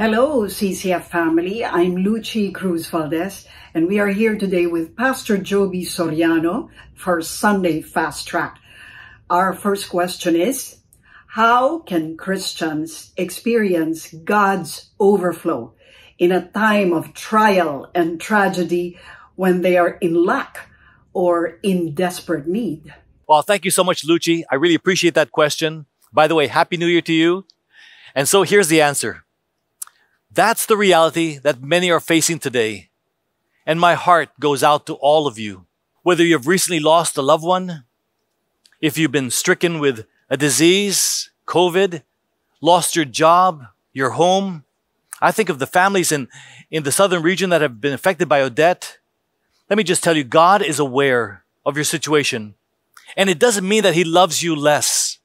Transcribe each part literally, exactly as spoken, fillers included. Hello, C C F family. I'm Lucci Cruz-Valdez, and we are here today with Pastor Joby Soriano for Sunday Fast Track. Our first question is, how can Christians experience God's overflow in a time of trial and tragedy when they are in lack or in desperate need? Well, thank you so much, Lucci. I really appreciate that question. By the way, Happy New Year to you. And so here's the answer. That's the reality that many are facing today. And my heart goes out to all of you. Whether you've recently lost a loved one, if you've been stricken with a disease, COVID, lost your job, your home. I think of the families in, in the southern region that have been affected by Odette. Let me just tell you, God is aware of your situation. And it doesn't mean that He loves you less.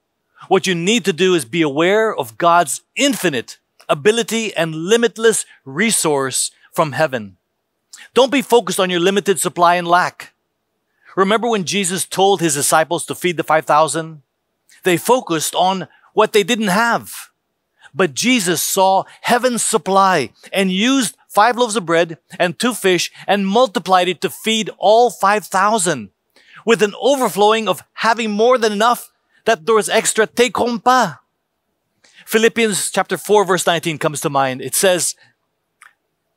What you need to do is be aware of God's infinite ability and limitless resource from heaven. Don't be focused on your limited supply and lack. Remember when Jesus told His disciples to feed the five thousand? They focused on what they didn't have. But Jesus saw heaven's supply and used five loaves of bread and two fish and multiplied it to feed all five thousand with an overflowing of having more than enough that there was extra take-home pa. Philippians chapter four, verse nineteen comes to mind. It says,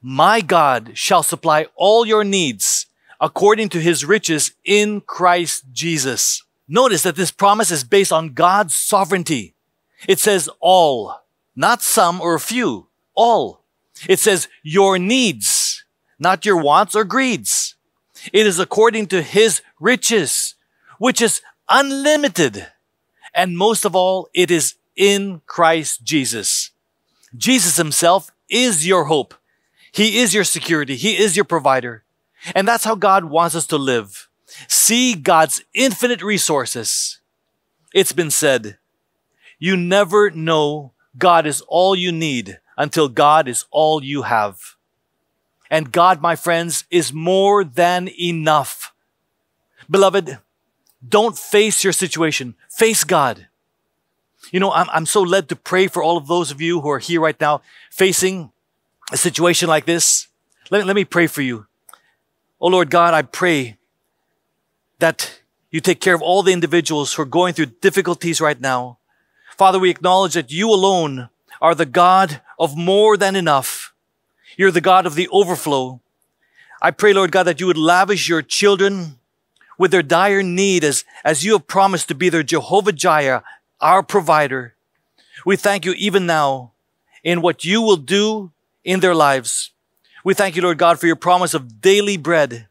"My God shall supply all your needs according to His riches in Christ Jesus." Notice that this promise is based on God's sovereignty. It says all, not some or a few, all. It says your needs, not your wants or greeds. It is according to His riches, which is unlimited. And most of all, it is in Christ Jesus. Jesus Himself is your hope. He is your security. He is your provider. And that's how God wants us to live. See God's infinite resources. It's been said, you never know God is all you need until God is all you have. And God, my friends, is more than enough. Beloved, don't face your situation. Face God. You know, I'm, I'm so led to pray for all of those of you who are here right now facing a situation like this. Let, let me pray for you. Oh, Lord God, I pray that you take care of all the individuals who are going through difficulties right now. Father, we acknowledge that you alone are the God of more than enough. You're the God of the overflow. I pray, Lord God, that you would lavish your children with their dire need as, as you have promised to be their Jehovah Jireh, our provider. We thank you even now in what you will do in their lives. We thank you, Lord God, for your promise of daily bread.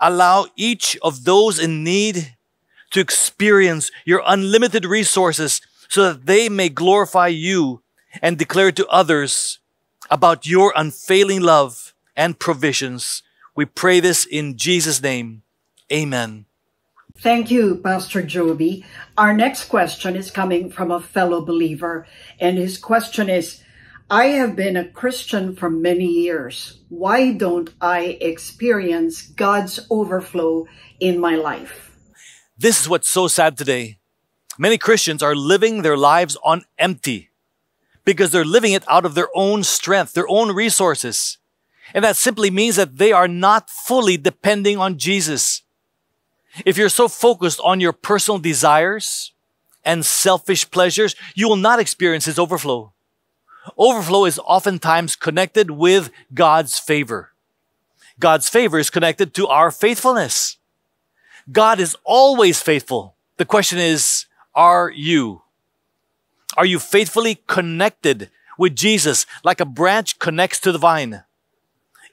Allow each of those in need to experience your unlimited resources so that they may glorify you and declare to others about your unfailing love and provisions. We pray this in Jesus' name. Amen. Thank you, Pastor Joby. Our next question is coming from a fellow believer, and his question is, I have been a Christian for many years. Why don't I experience God's overflow in my life? This is what's so sad today. Many Christians are living their lives on empty because they're living it out of their own strength, their own resources. And that simply means that they are not fully depending on Jesus. If you're so focused on your personal desires and selfish pleasures, you will not experience His overflow. Overflow is oftentimes connected with God's favor. God's favor is connected to our faithfulness. God is always faithful. The question is, are you? Are you faithfully connected with Jesus like a branch connects to the vine?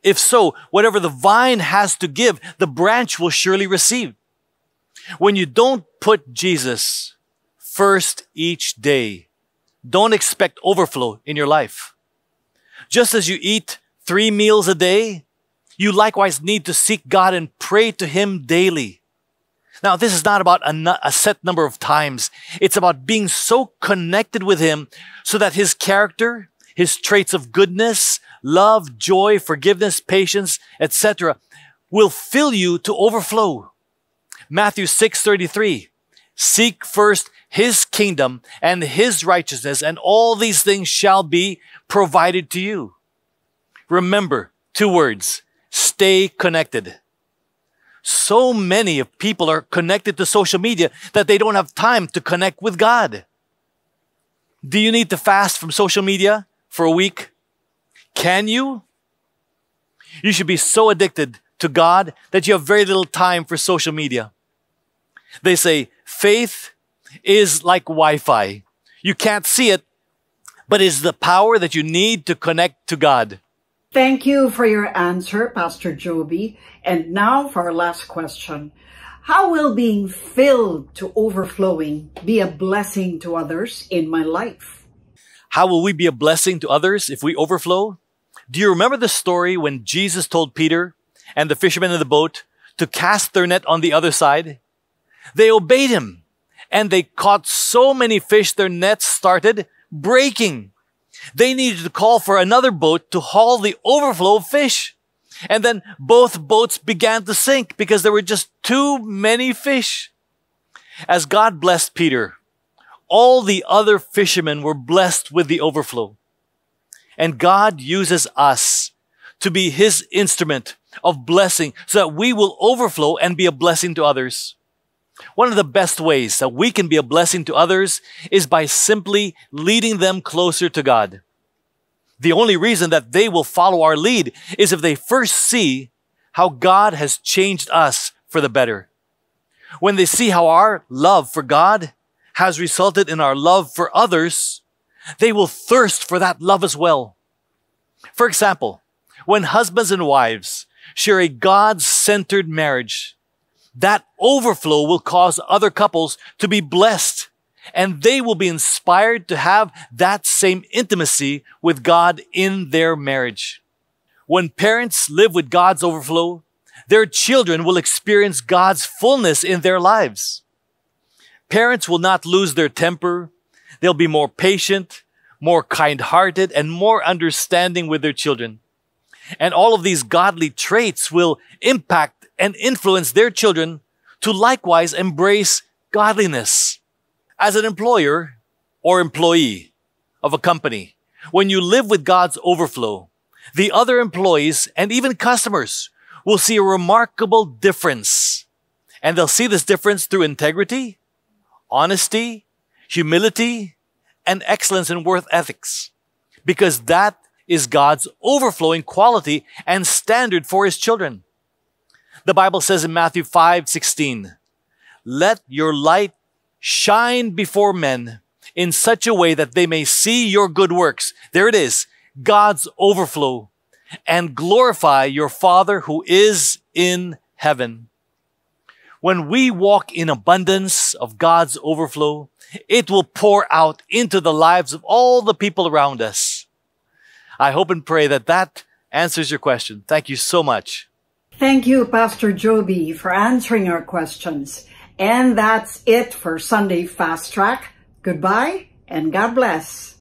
If so, whatever the vine has to give, the branch will surely receive. When you don't put Jesus first each day, don't expect overflow in your life. Just as you eat three meals a day, you likewise need to seek God and pray to Him daily. Now, this is not about a, a set number of times. It's about being so connected with Him so that His character, His traits of goodness, love, joy, forgiveness, patience, et cetera will fill you to overflow. Matthew six thirty-three Seek first His kingdom and His righteousness, and all these things shall be provided to you. Remember, two words, stay connected. So many of people are connected to social media that they don't have time to connect with God. Do you need to fast from social media for a week? Can you? You should be so addicted to God that you have very little time for social media. They say faith is like Wi-Fi. You can't see it, but it's the power that you need to connect to God. Thank you for your answer, Pastor Joby. And now for our last question. How will being filled to overflowing be a blessing to others in my life? How will we be a blessing to others if we overflow? Do you remember the story when Jesus told Peter and the fishermen in the boat to cast their net on the other side? They obeyed him, and they caught so many fish their nets started breaking. They needed to call for another boat to haul the overflow of fish. And then both boats began to sink because there were just too many fish. As God blessed Peter, all the other fishermen were blessed with the overflow. And God uses us to be His instrument of blessing so that we will overflow and be a blessing to others. One of the best ways that we can be a blessing to others is by simply leading them closer to God. The only reason that they will follow our lead is if they first see how God has changed us for the better. When they see how our love for God has resulted in our love for others, they will thirst for that love as well. For example, when husbands and wives share a God-centered marriage, that overflow will cause other couples to be blessed, and they will be inspired to have that same intimacy with God in their marriage. When parents live with God's overflow, their children will experience God's fullness in their lives. Parents will not lose their temper. They'll be more patient, more kind-hearted, and more understanding with their children. And all of these godly traits will impact and influence their children to likewise embrace godliness. As an employer or employee of a company, when you live with God's overflow, the other employees and even customers will see a remarkable difference. And they'll see this difference through integrity, honesty, humility, and excellence in work ethics, because that is God's overflowing quality and standard for His children. The Bible says in Matthew five sixteen, "Let your light shine before men in such a way that they may see your good works." There it is, God's overflow, "and glorify your Father who is in heaven." When we walk in abundance of God's overflow, it will pour out into the lives of all the people around us. I hope and pray that that answers your question. Thank you so much. Thank you, Pastor Joby, for answering our questions. And that's it for Sunday Fast Track. Goodbye and God bless.